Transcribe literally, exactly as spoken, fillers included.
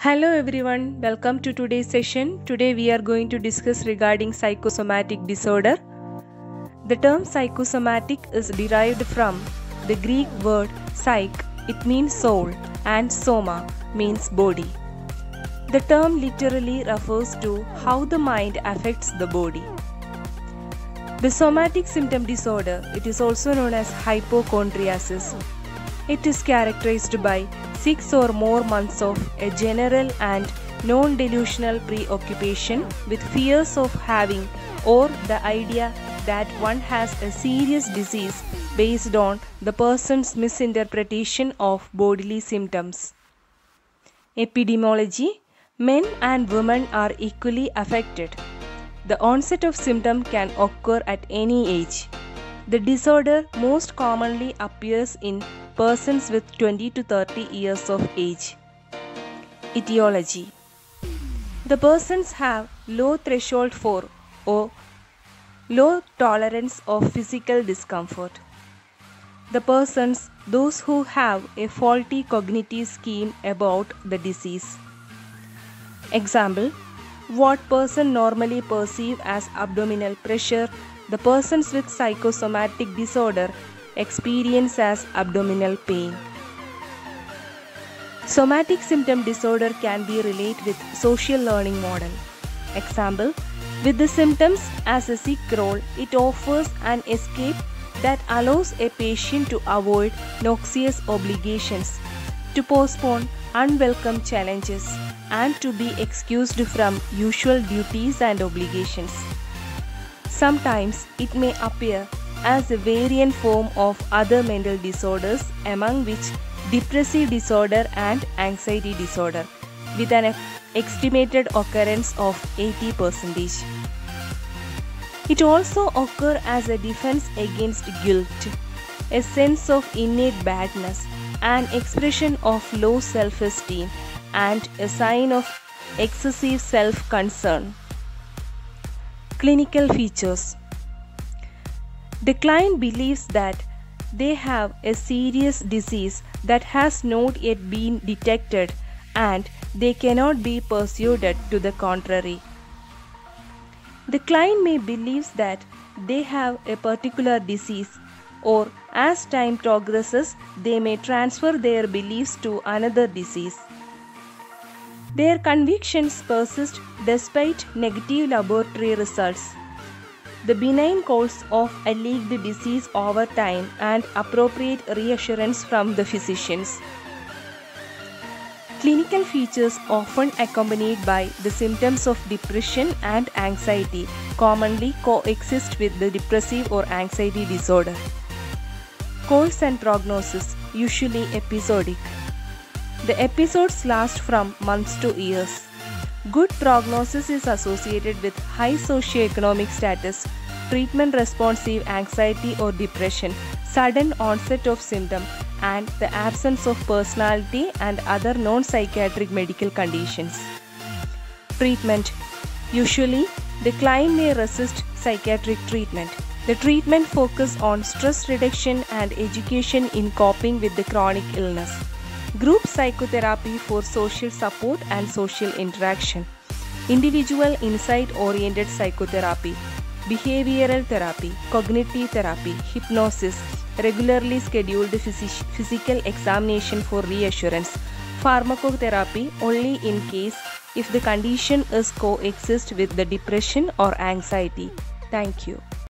Hello everyone, welcome to today's session. Today we are going to discuss regarding psychosomatic disorder. The term psychosomatic is derived from the Greek word psyche. It means soul and soma means body. The term literally refers to how the mind affects the body. The somatic symptom disorder, it is also known as hypochondriasis. It is characterized by six or more months of a general and non-delusional preoccupation with fears of having or the idea that one has a serious disease based on the person's misinterpretation of bodily symptoms. Epidemiology: men and women are equally affected. The onset of symptom can occur at any age. The disorder most commonly appears in persons with twenty to thirty years of age. Etiology: the persons have low threshold for or low tolerance of physical discomfort. The persons, those who have a faulty cognitive scheme about the disease. Example: what person normally perceive as abdominal pressure, the persons with psychosomatic disorder experience as abdominal pain. Somatic symptom disorder can be related with social learning model. Example: with the symptoms as a sick role, it offers an escape that allows a patient to avoid noxious obligations, to postpone unwelcome challenges, and to be excused from usual duties and obligations. Sometimes it may appear as a variant form of other mental disorders, among which depressive disorder and anxiety disorder, with an estimated occurrence of eighty percent. It also occurs as a defense against guilt, a sense of innate badness, an expression of low self-esteem, and a sign of excessive self-concern. Clinical features: the client believes that they have a serious disease that has not yet been detected and they cannot be persuaded to the contrary. The client may believes that they have a particular disease, or as time progresses, they may transfer their beliefs to another disease. Their convictions persist despite negative laboratory results. The benign course of alleged disease over time and appropriate reassurance from the physicians. Clinical features often accompanied by the symptoms of depression and anxiety commonly coexist with the depressive or anxiety disorder. Course and prognosis, usually episodic. The episodes last from months to years. Good prognosis is associated with high socioeconomic status, treatment responsive anxiety or depression, sudden onset of symptom, and the absence of personality and other non-psychiatric medical conditions. Treatment: usually, the client may resist psychiatric treatment. The treatment focuses on stress reduction and education in coping with the chronic illness. Group psychotherapy for social support and social interaction. Individual insight-oriented psychotherapy. Behavioral therapy. Cognitive therapy. Hypnosis. Regularly scheduled phys- physical examination for reassurance. Pharmacotherapy only in case if the condition is coexist with the depression or anxiety. Thank you.